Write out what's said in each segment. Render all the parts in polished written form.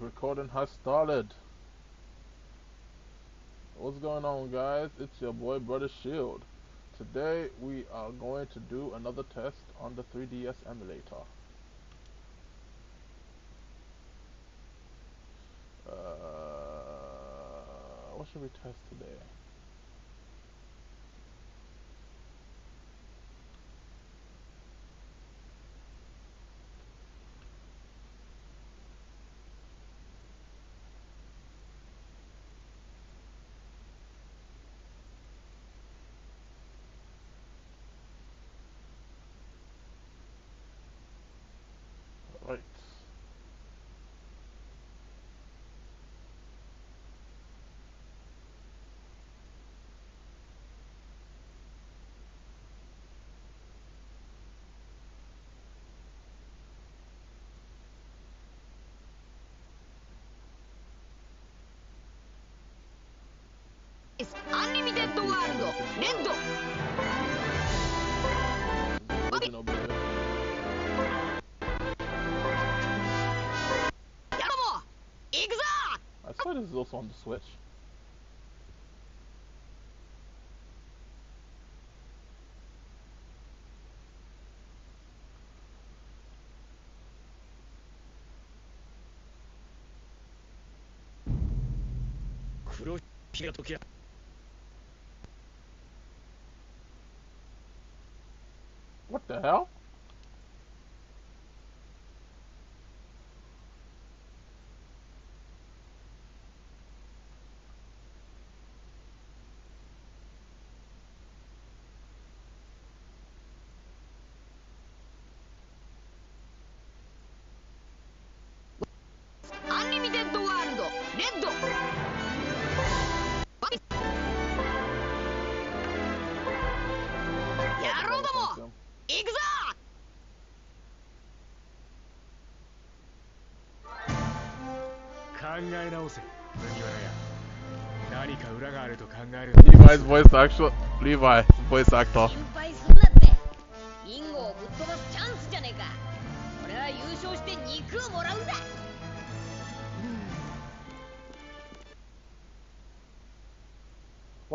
recording has started. What's going on, guys? It's your boy Brother Shield. Today we are going to do another test on the 3DS emulator. What should we test today? It's Unlimited World Red! I saw this is also on the Switch. What the hell? Unlimited World Red! Levi, voice actor. Why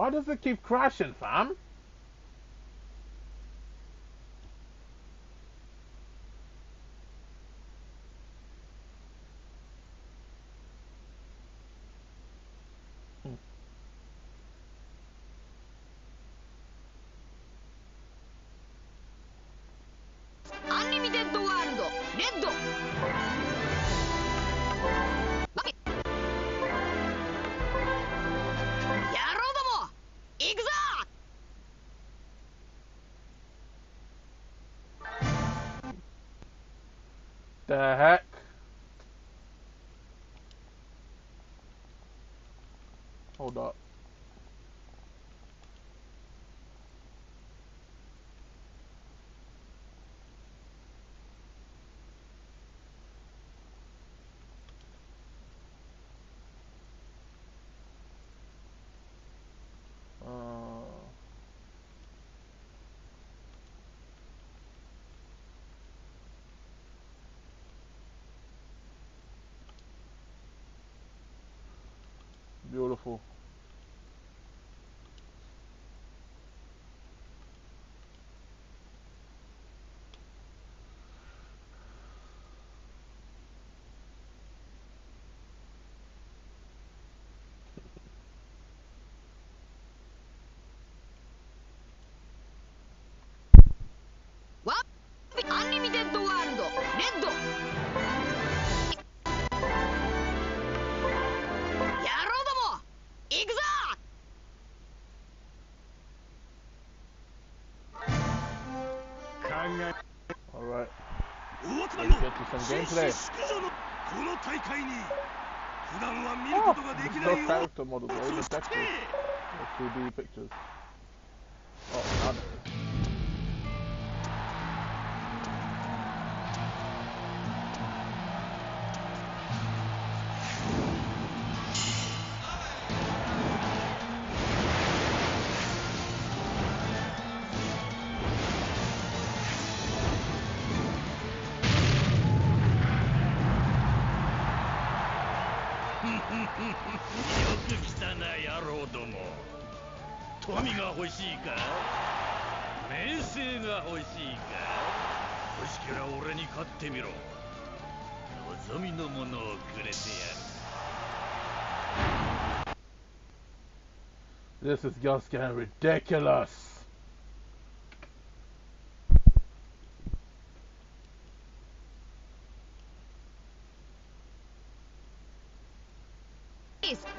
does it keep crashing, fam? The heck? Hold up. Beautiful. What? The Unlimited World Red! Alright, let's get to some gameplay. Oh, there's no character models, all the textures, the 2D pictures. Oh, く来たな野郎ども。富が欲しいか、名声が欲しいか、欲しけりゃ俺に勝ってみろ。望みのものをくれてやる。This is just getting ridiculous.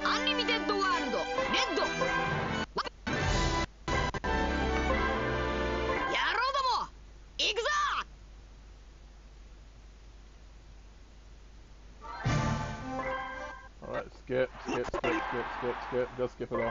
Unlimited World Red. 野郎ども、行くぞ。All right, skip. Just skip it off.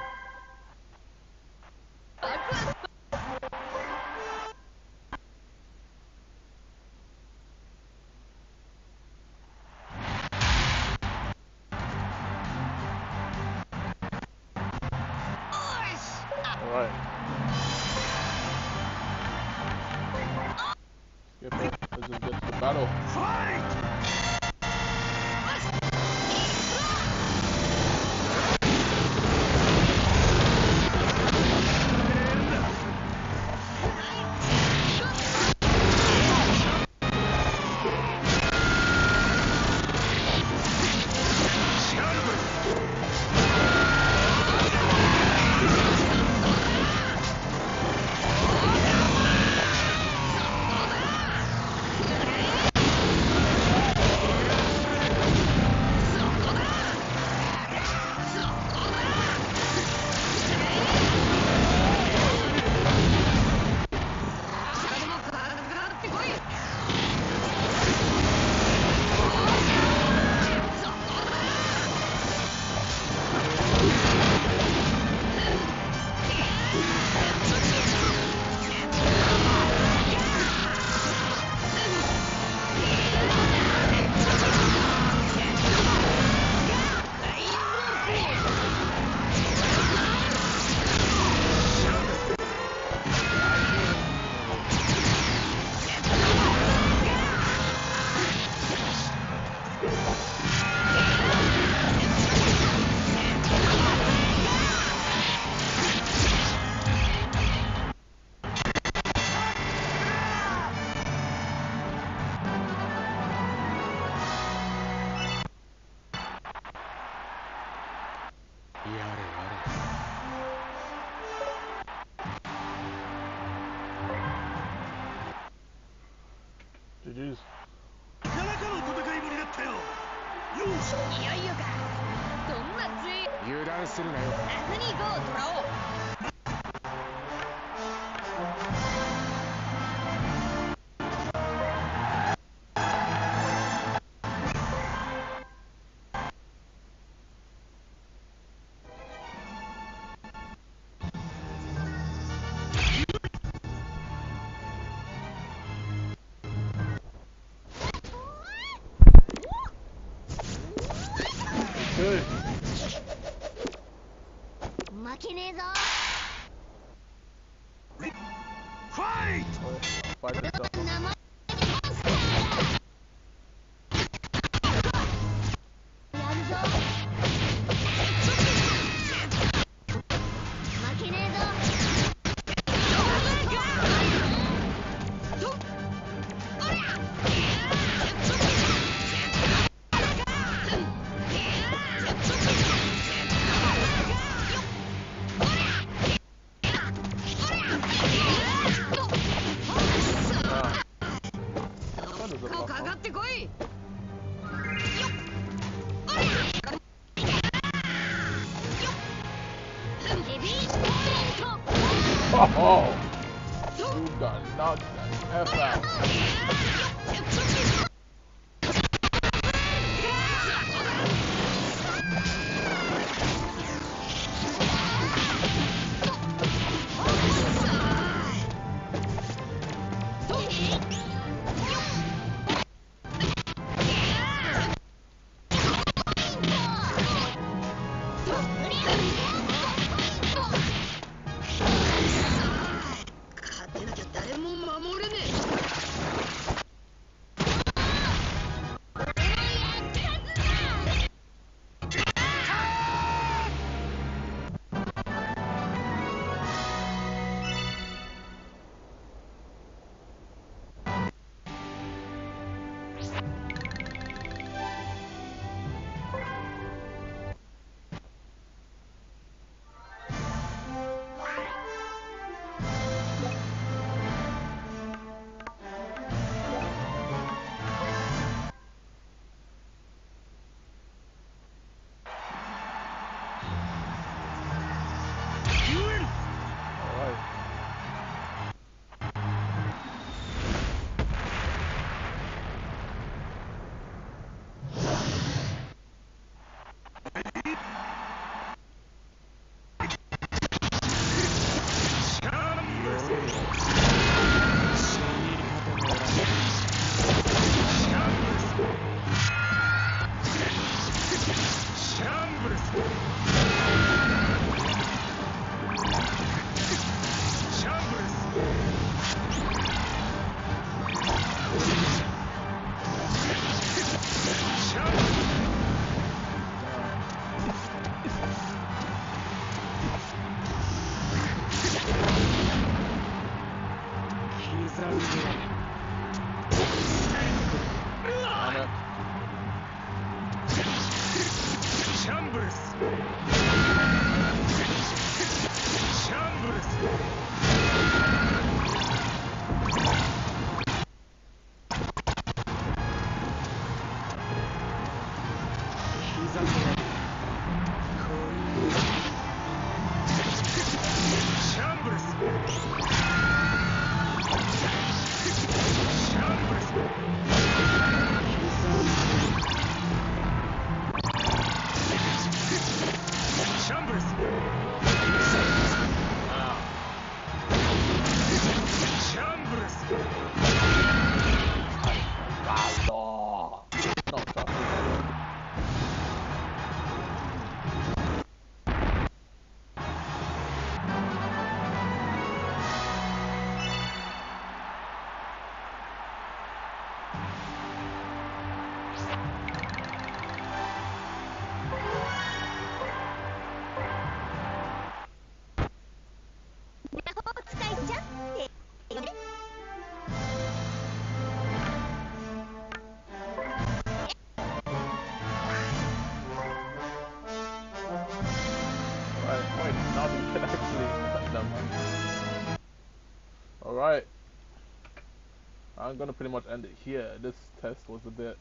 I'm gonna pretty much end it here. This test was a bit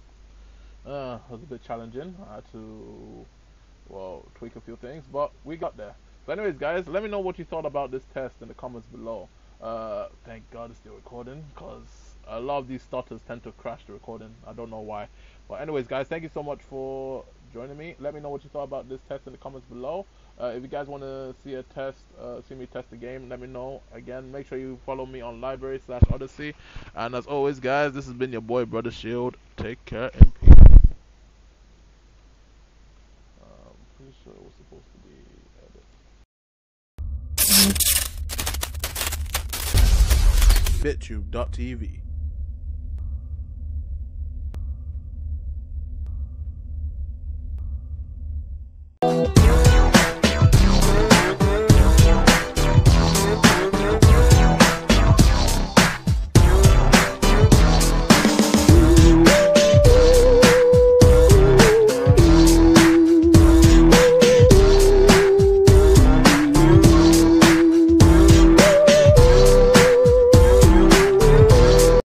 challenging. I had to, well, tweak a few things, but we got there. So anyways, guys, let me know what you thought about this test in the comments below. Thank God it's still recording, because a lot of these starters tend to crash the recording. I don't know why. But anyways, guys, thank you so much for joining me. Let me know what you thought about this test in the comments below. If you guys want to see a test, see me test the game, let me know. Again, make sure you follow me on library/Odyssey. And as always, guys, this has been your boy, Brother Shield. Take care and peace. Pretty sure it was supposed to be edit. BitTube.tv